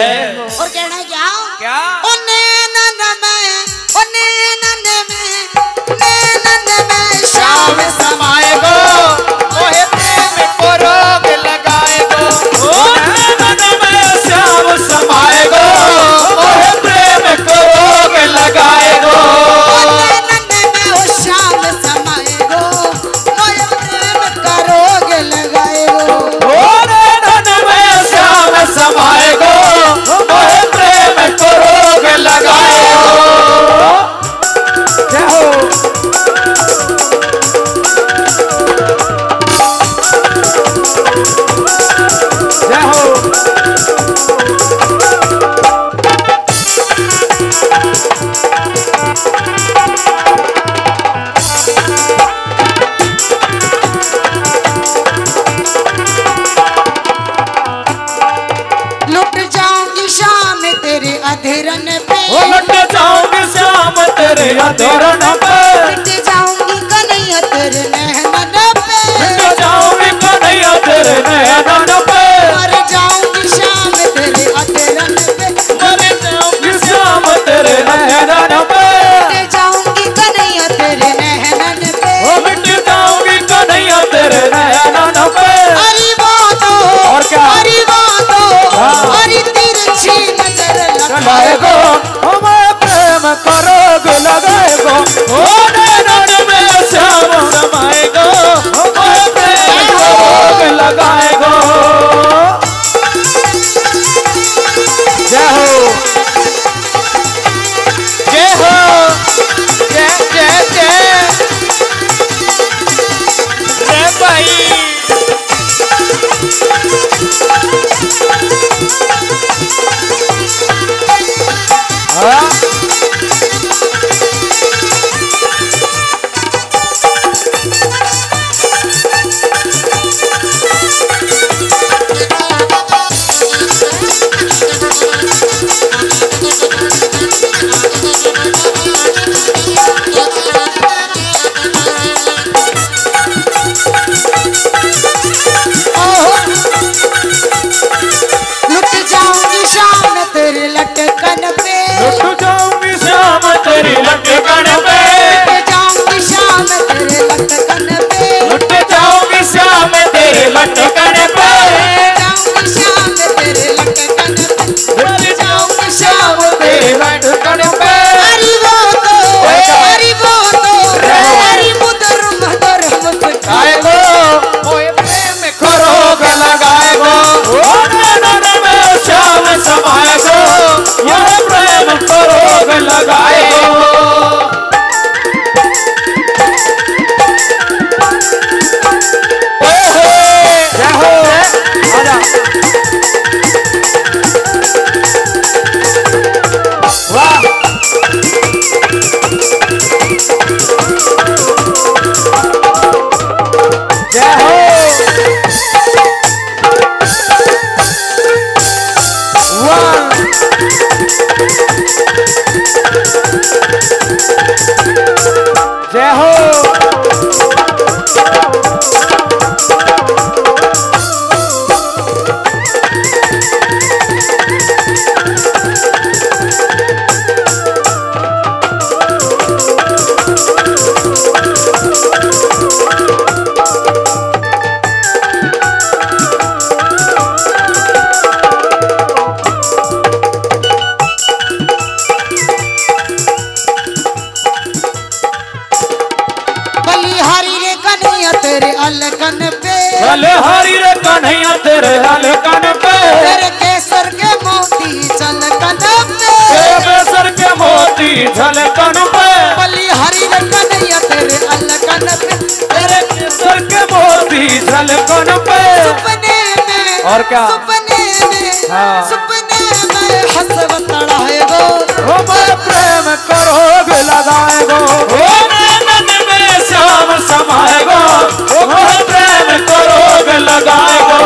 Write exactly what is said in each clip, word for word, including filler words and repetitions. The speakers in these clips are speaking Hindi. है। और कहना जाओ क्या और क्या सुपने में हाँ। सुपने में हसरत लड़ाएगो हो मैं प्रेम करोग लगाएगो हो मैं मन में श्याम समाएगो हो मैं प्रेम करोग लगाएगो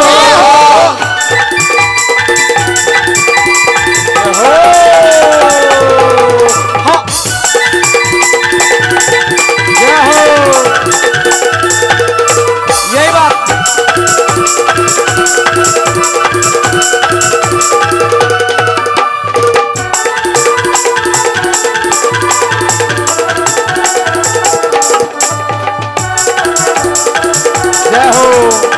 हो।